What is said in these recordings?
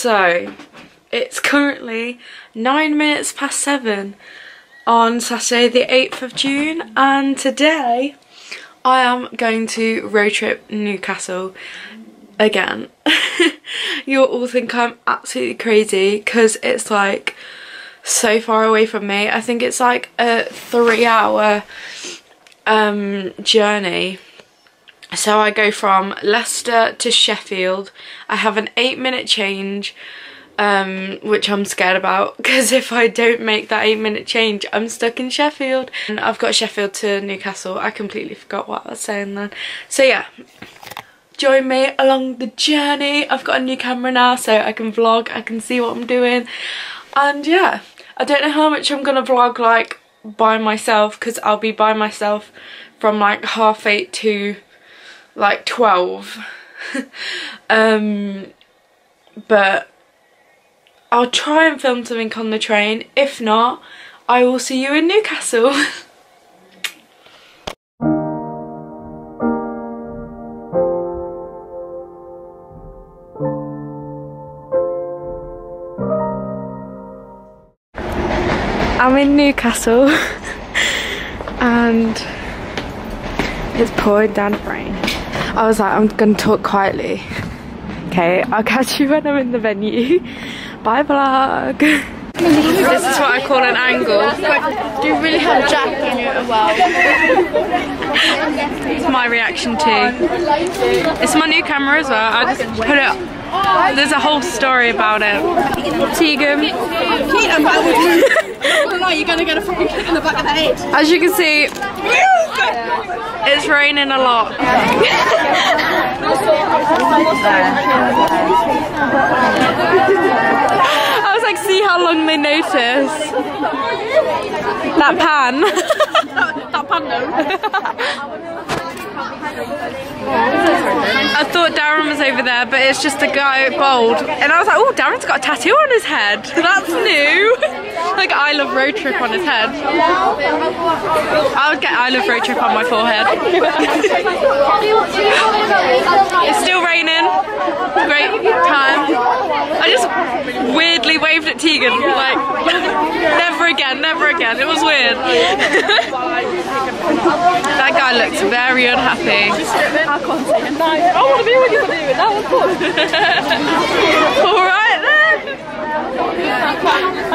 So it's currently 7:09 on Saturday the 8th of June, and today I am going to road trip Newcastle again. You'll all think I'm absolutely crazy because it's like so far away from me. I think it's like a 3-hour journey. So I go from Leicester to Sheffield. I have an 8-minute change, which I'm scared about, because if I don't make that 8-minute change, I'm stuck in Sheffield. And I've got Sheffield to Newcastle. I completely forgot what I was saying then. So yeah, join me along the journey. I've got a new camera now, so I can vlog, I can see what I'm doing. And yeah, I don't know how much I'm gonna vlog like by myself, because I'll be by myself from like 8:30 to like 12. But I'll try and film something on the train. If not, I will see you in Newcastle. I'm in Newcastle and it's pouring down rain. I was like, I'm gonna talk quietly. Okay, I'll catch you when I'm in the venue. Bye vlog. This is what I call an angle. Do you really have Jack in you as well? It's my reaction too. It's my new camera as well. I just put it. There's a whole story about it. Tegan. You're gonna get a fucking kick in the back of the head. As you can see, it's raining a lot. I was like, see how long they notice. That pan. That pan though. I thought Darren was over there, but it's just a guy bald. And I was like, oh, Darren's got a tattoo on his head. That's new. Like I love road trip on his head. I would get I love road trip on my forehead. It's still raining. Great time. I just weirdly waved at Tegan, like, never again, never again. It was weird. That guy looks very unhappy. I can't say a night. I want to be with you. That was cool. All right then. I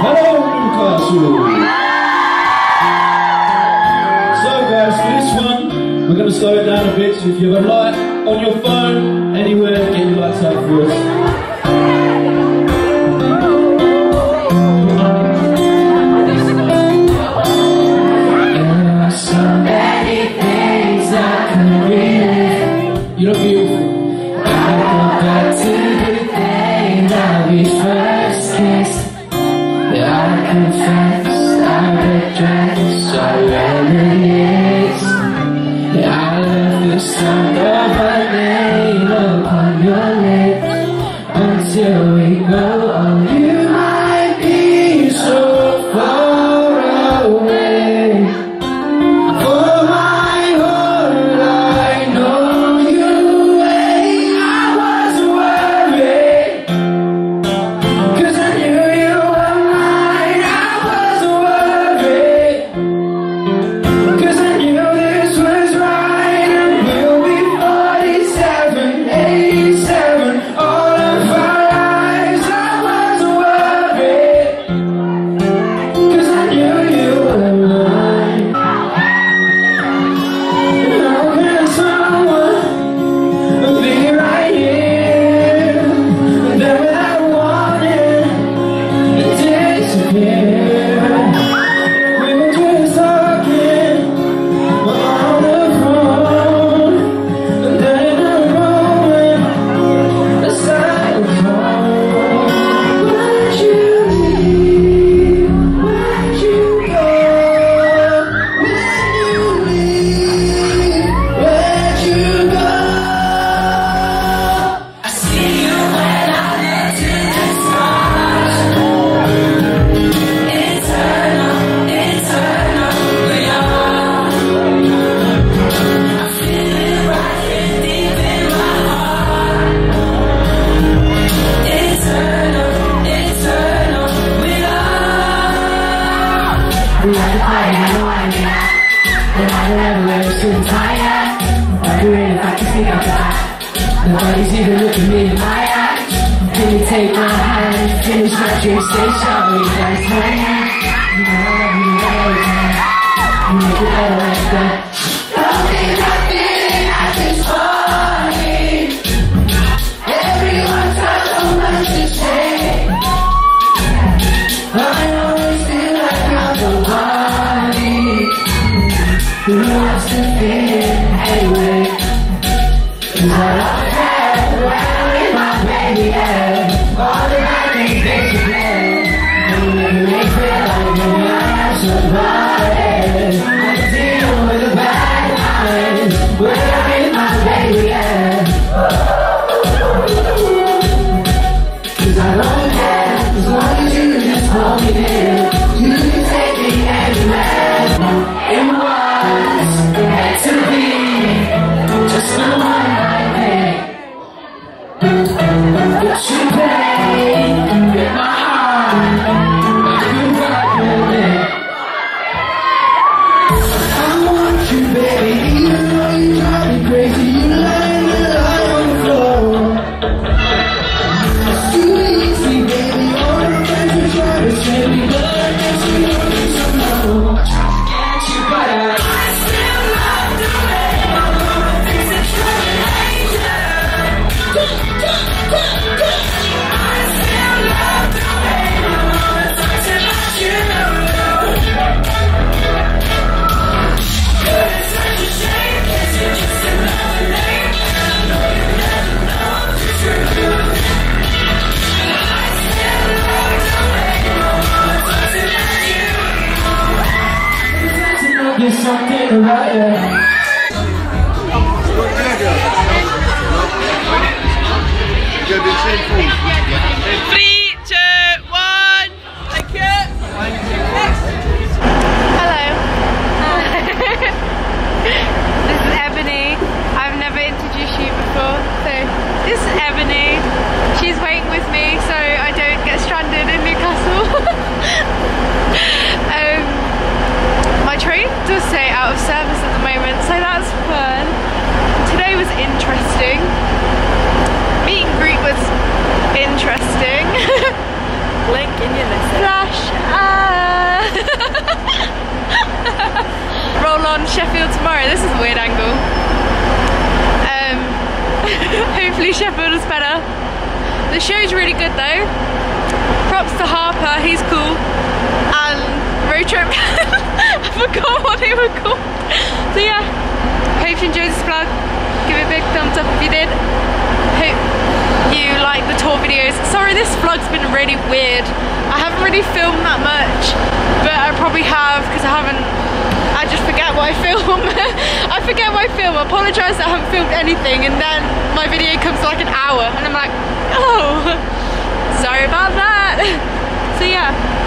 Hello, Newcastle! So guys, for this one, we're going to slow it down a bit, so if you have a light on your phone, anywhere, get your lights out for us. Nobody's even looking me in my eyes. Can you take my hand? Finish my dream, stay sharp. That's my hand. You love me like that. You make it better like that. Don't think I'm feeling like this morning. Everyone's got so much to say. I always feel like I'm the one who loves to feel anyway. Cause I something about you. Yeah. 3, 2, 1. Thank you. Hello. This is Ebony. I've never introduced you before, so this is Ebony. She's waiting with me, so I don't get stranded in Newcastle. Train does say out of service at the moment, so that's fun. Today was interesting. Meet and greet was slash roll on Sheffield tomorrow. This is a weird angle. Hopefully Sheffield is better. The show's really good though. Props to Harper, he's cool. And road trip. I forgot what they were called. So yeah, hope you enjoyed this vlog. Give it a big thumbs up if you did. Hope you like the tour videos. Sorry, this vlog's been really weird. I haven't really filmed that much, but I probably have because I haven't. I just forget what I film. I forget what I film. I apologise that I haven't filmed anything, and then my video comes like an hour, and I'm like, oh, sorry about that. So yeah.